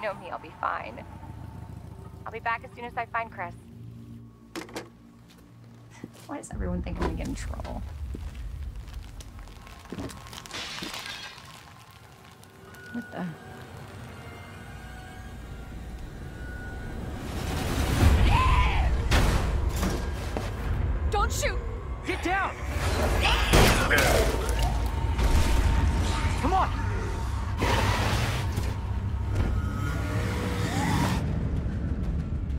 You know me, I'll be fine. I'll be back as soon as I find Chris. Why does everyone think I'm gonna get in trouble? What the... Don't shoot! Get down! Come on! What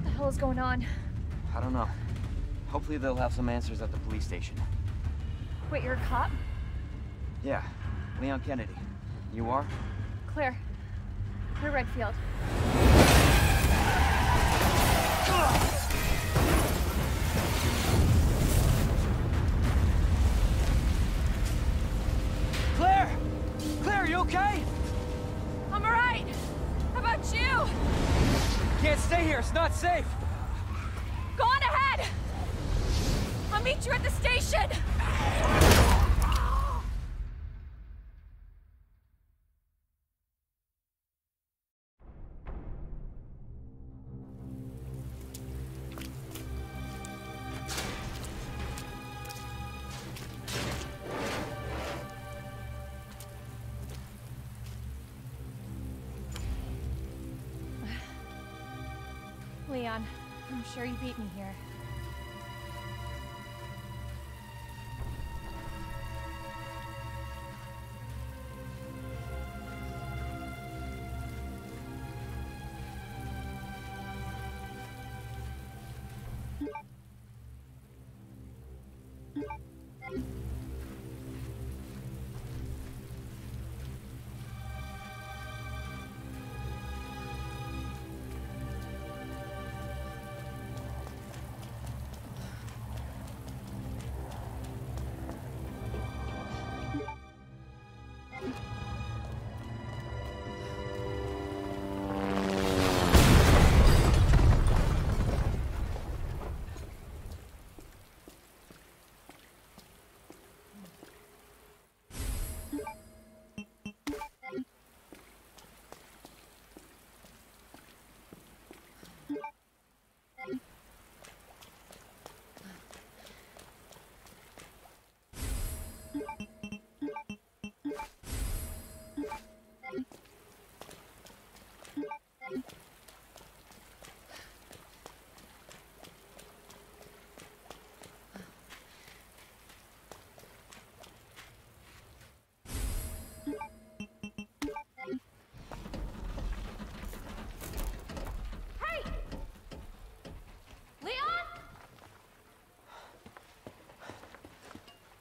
the hell is going on? I don't know. Hopefully they'll have some answers at the police station. Wait, you're a cop? Yeah, Leon Kennedy. You are? Claire. Claire Redfield. Claire! Claire, you okay? I'm all right. How about you? Can't stay here. It's not safe. Go on ahead. I'll meet you at the station. Leon, I'm sure you beat me here.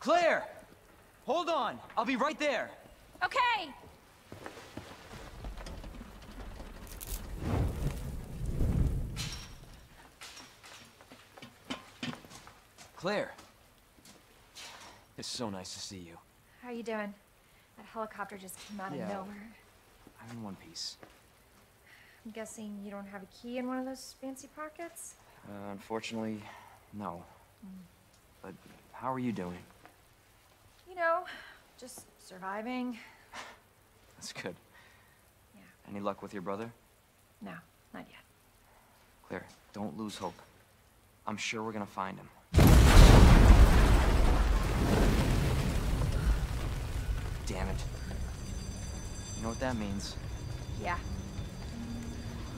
Claire! Hold on! I'll be right there! Okay! Claire! It's so nice to see you. How are you doing? That helicopter just came out of nowhere. I'm in one piece. I'm guessing you don't have a key in one of those fancy pockets? Unfortunately, no. But how are you doing? You know, just surviving. That's good. Yeah. Any luck with your brother? No, not yet. Claire, don't lose hope. I'm sure we're gonna find him. Damn it. You know what that means? Yeah.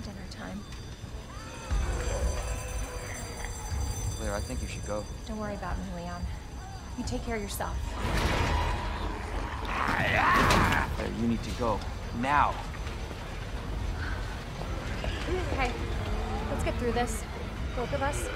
Dinner time. Claire, I think you should go. Don't worry about me, Leon. You take care of yourself. You need to go. Now. Okay. Let's get through this. Both of us.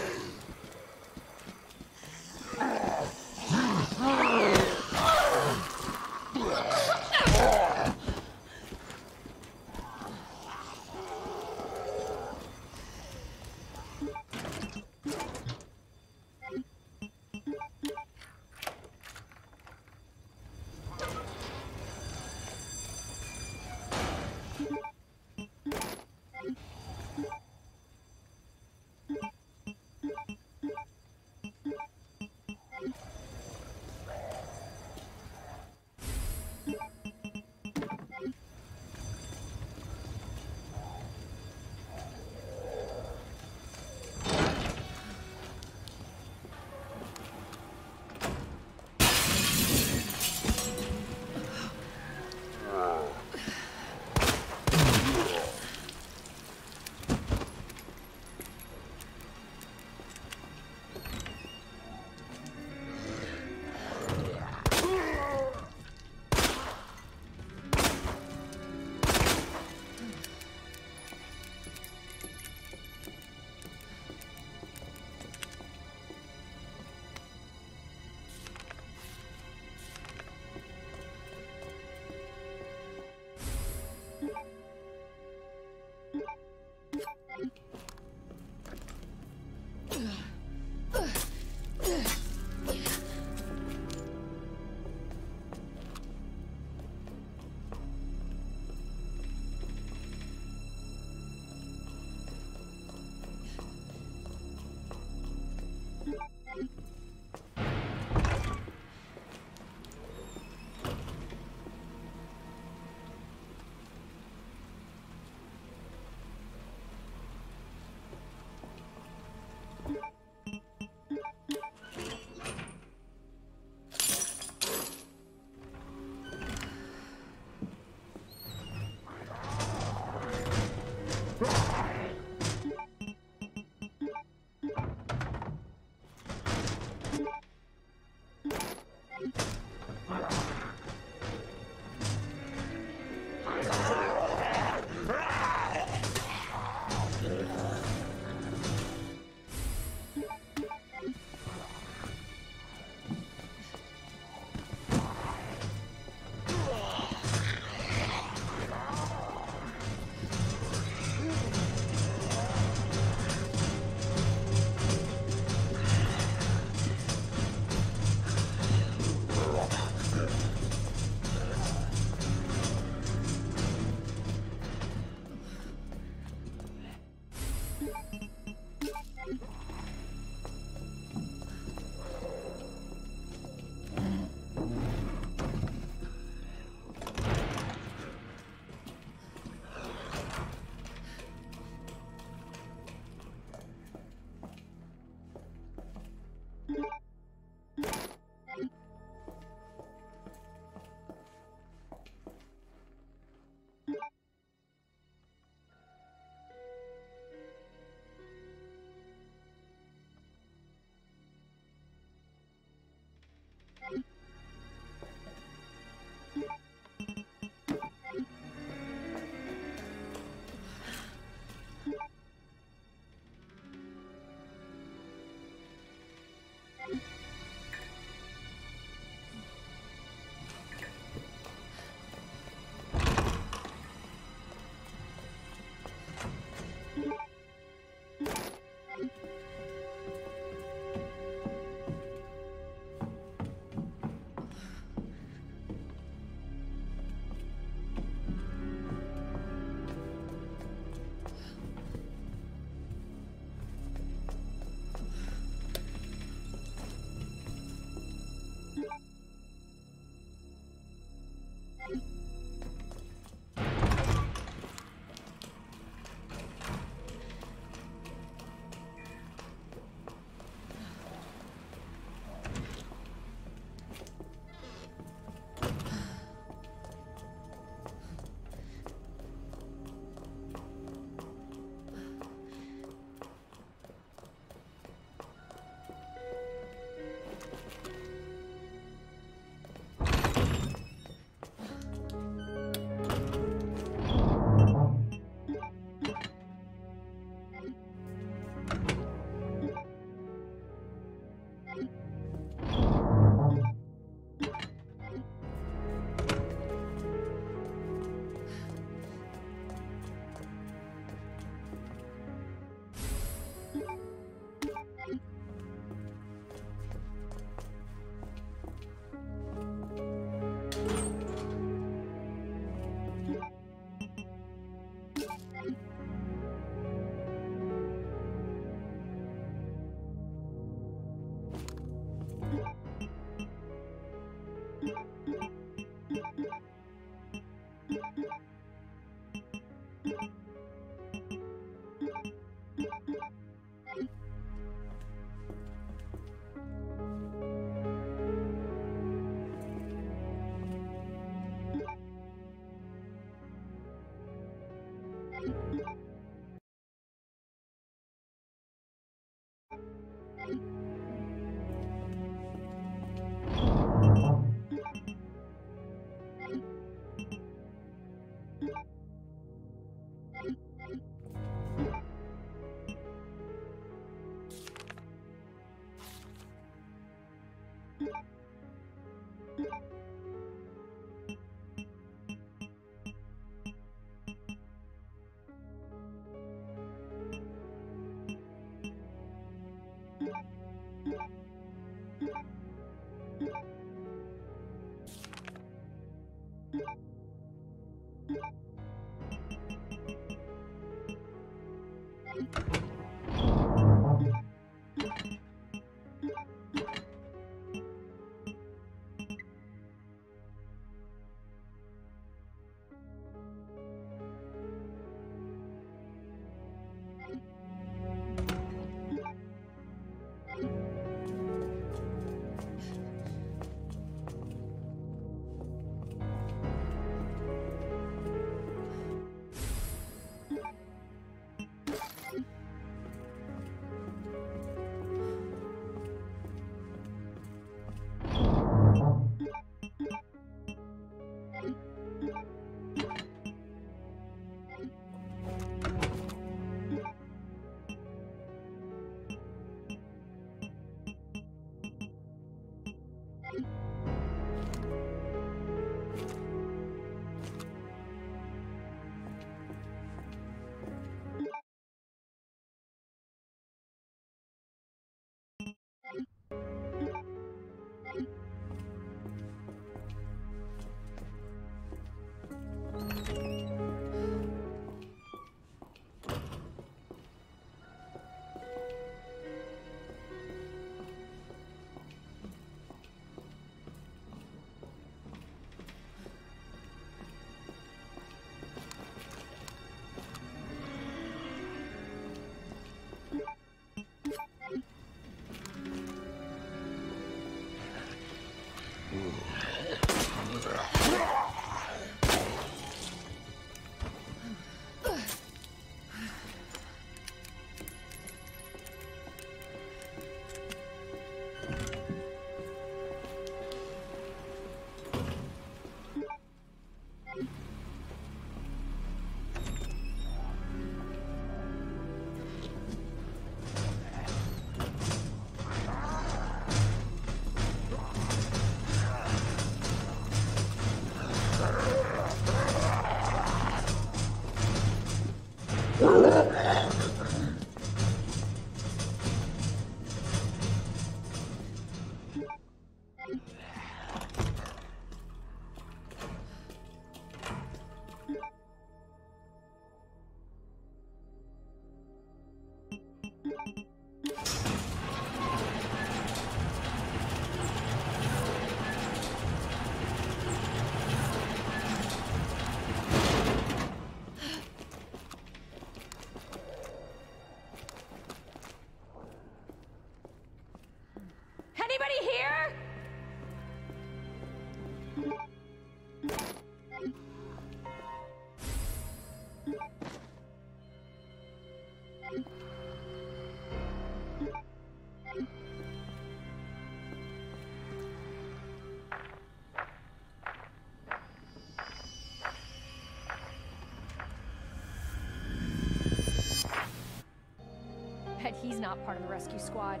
But he's not part of the rescue squad.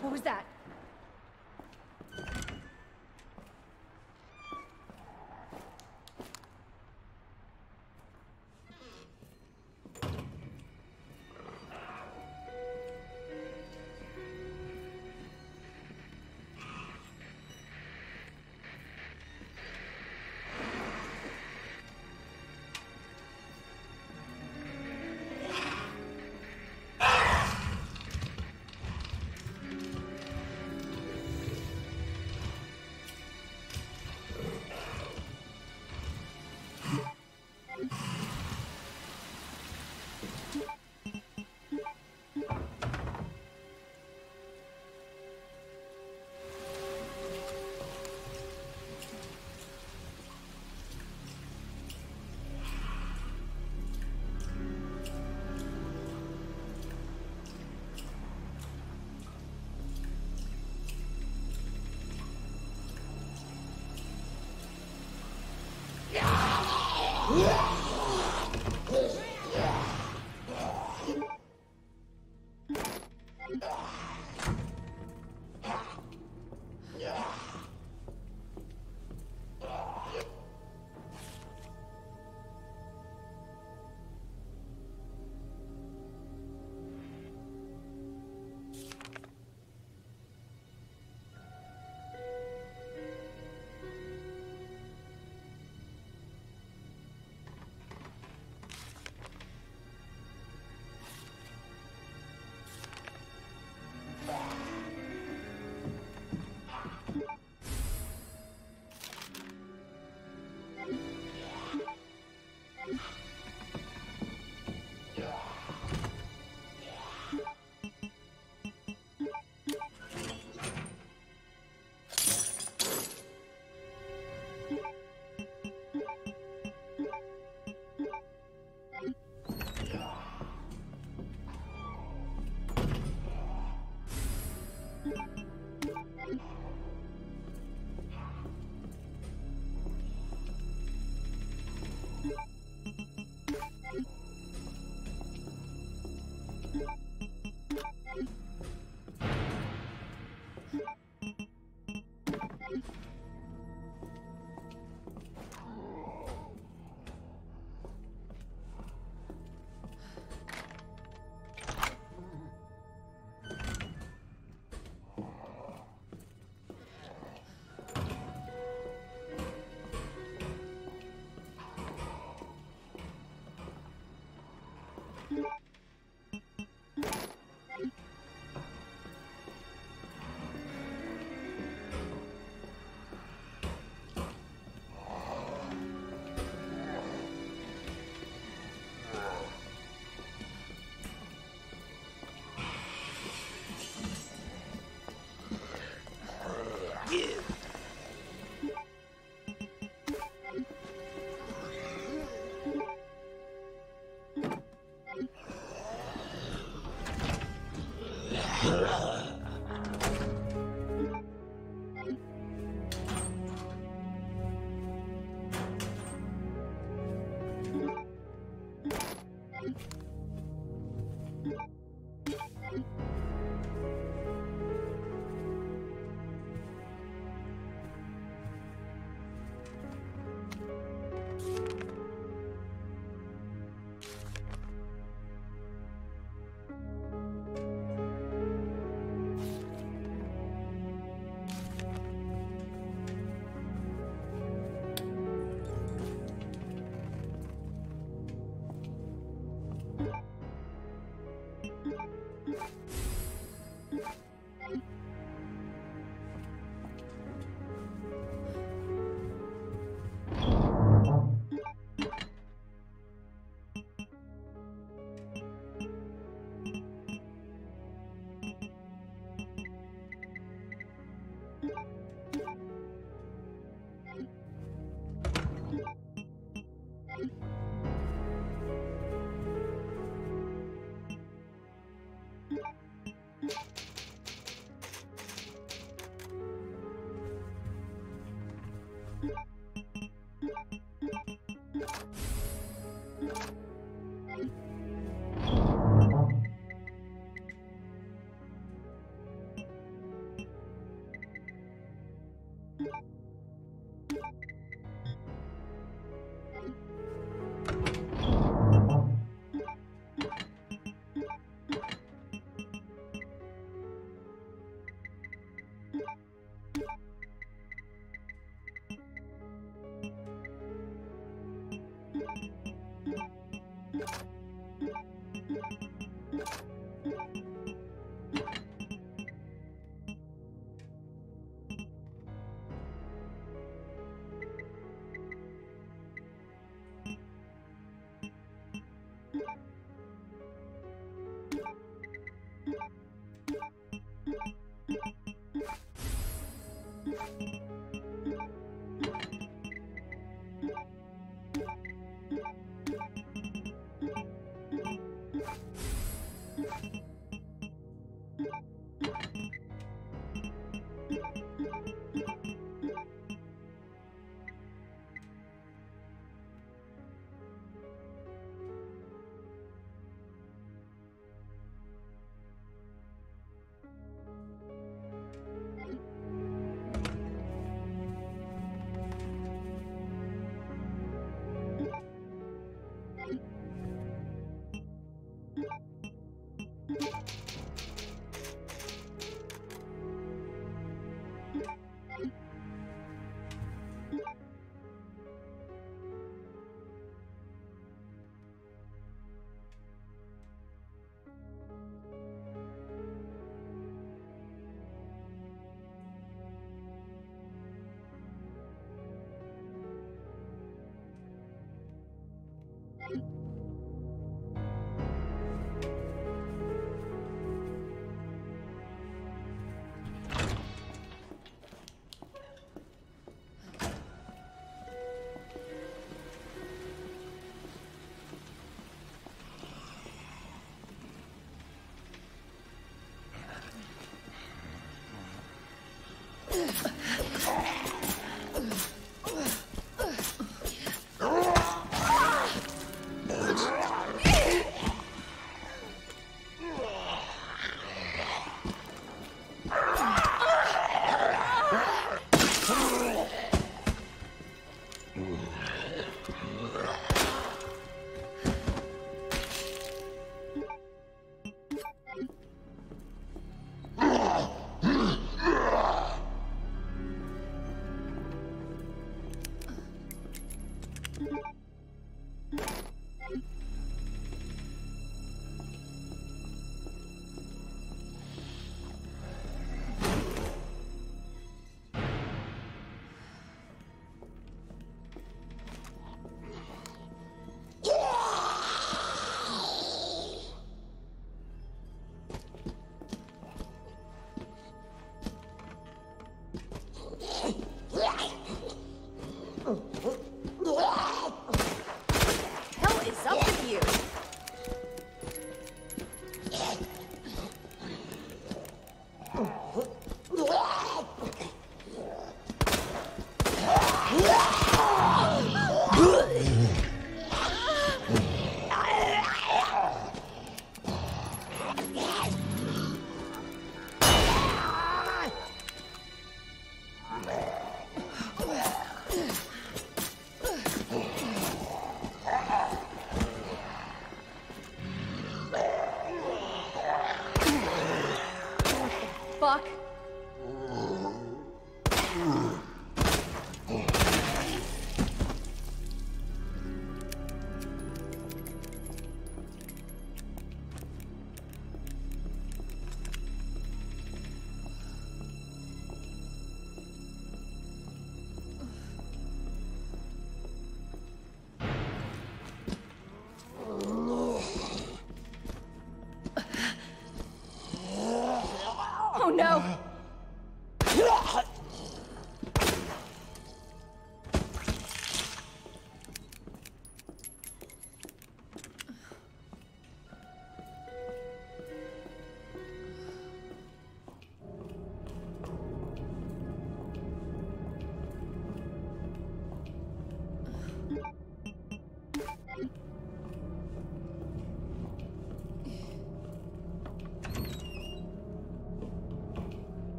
What was that?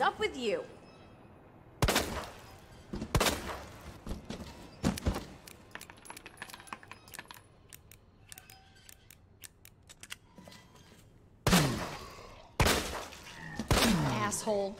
Up with you. Asshole.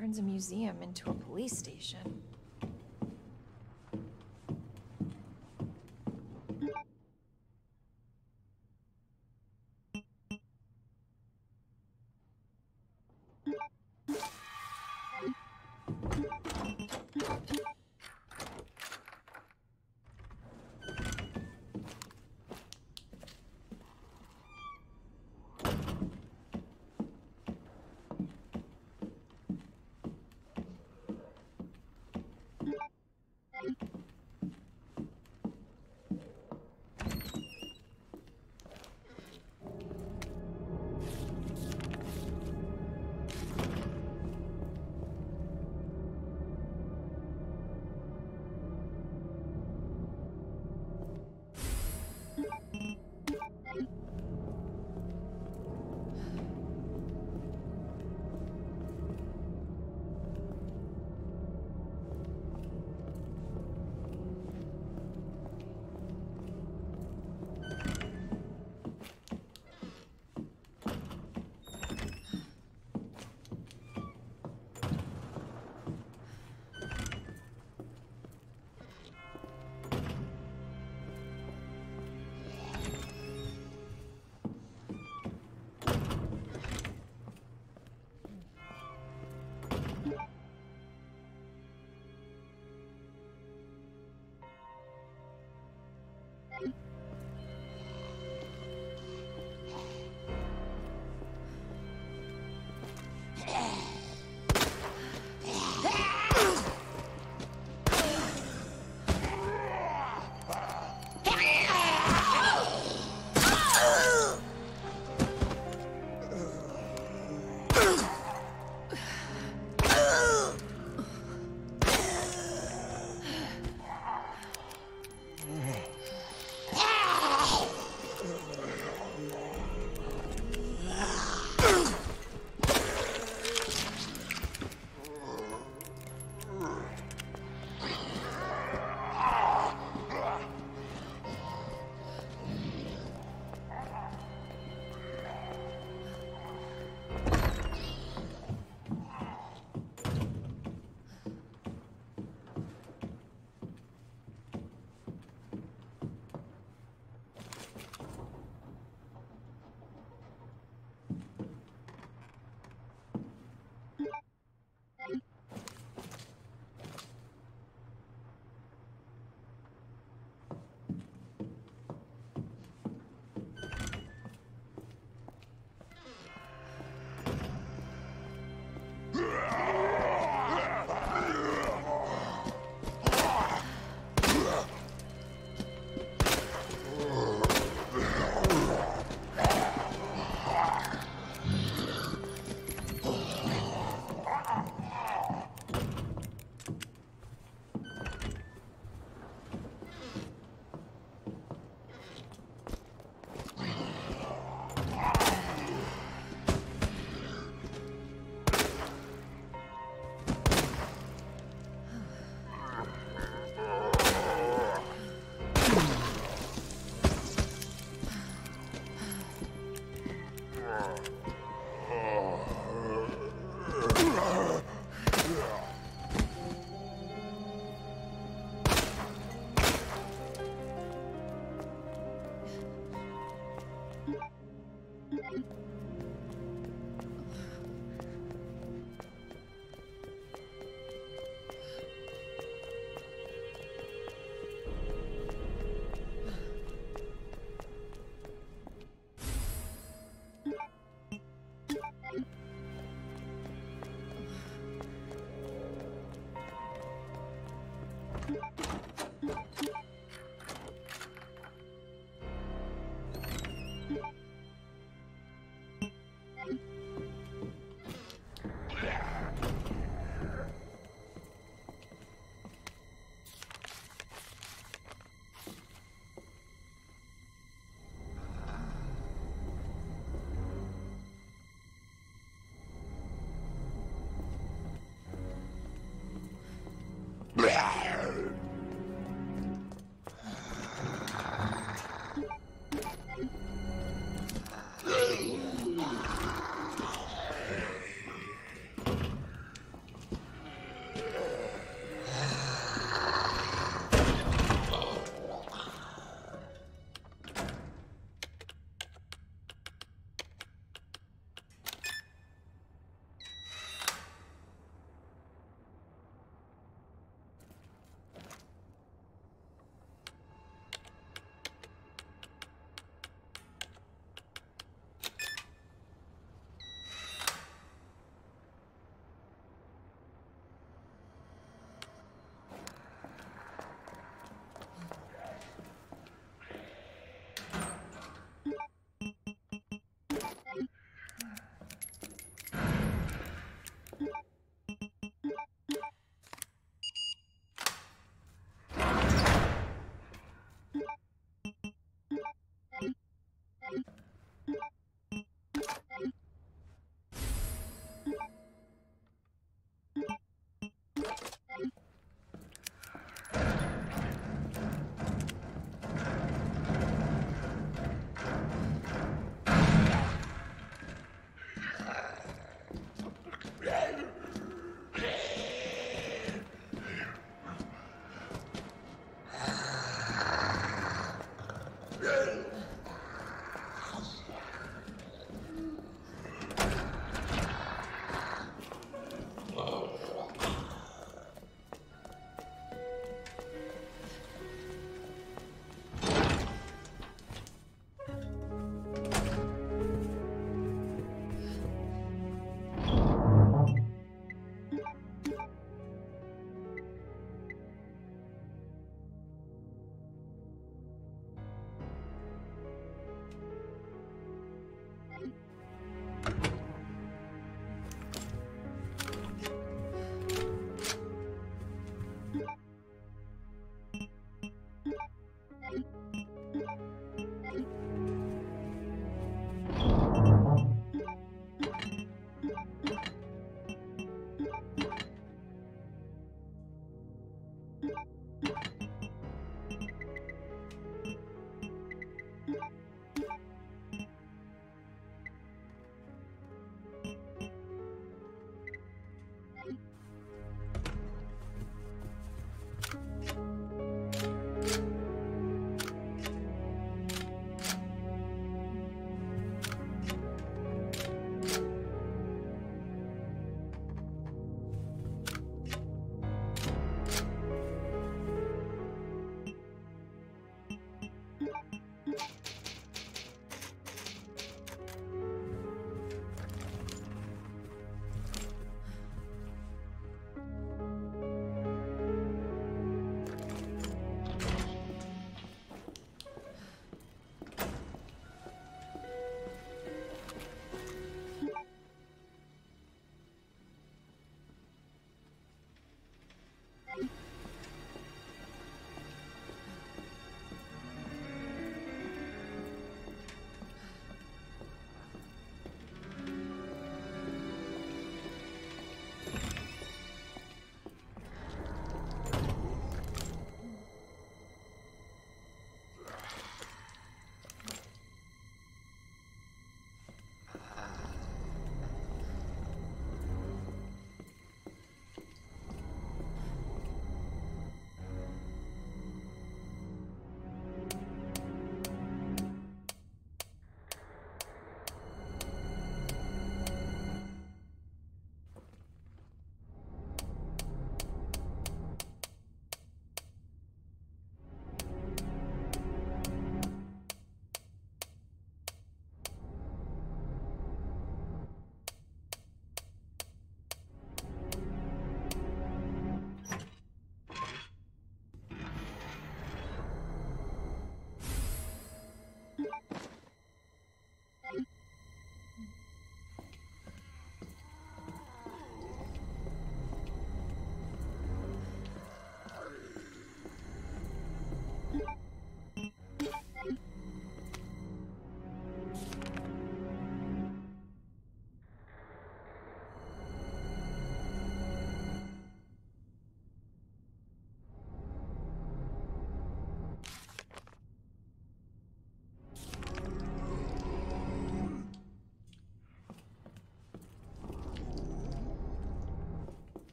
turns a museum into a police station.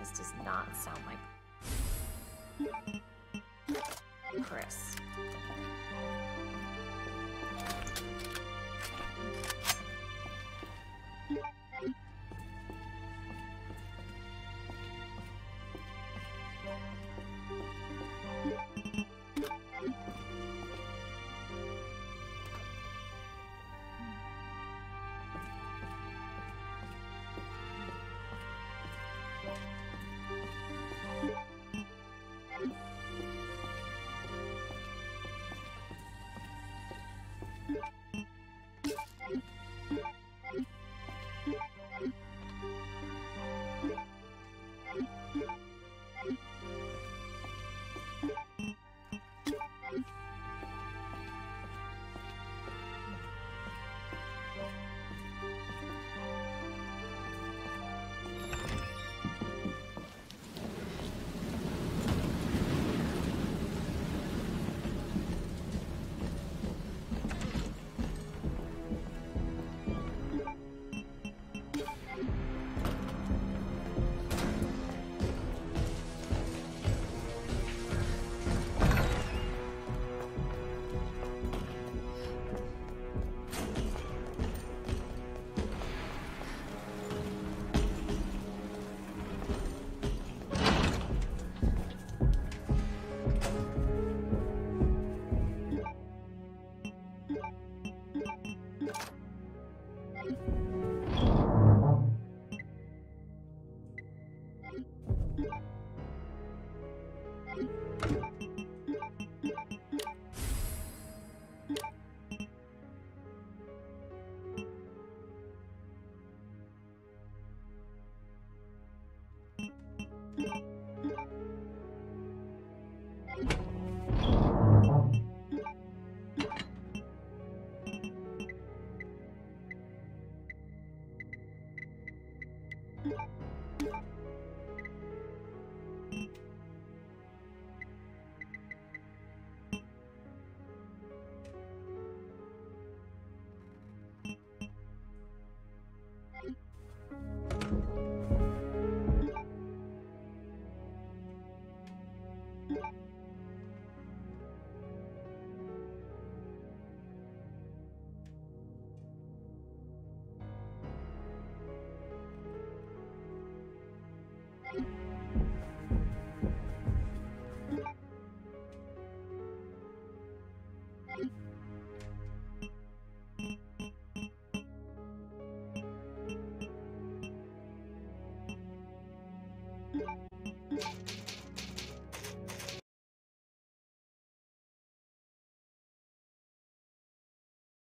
This does not sound like Chris.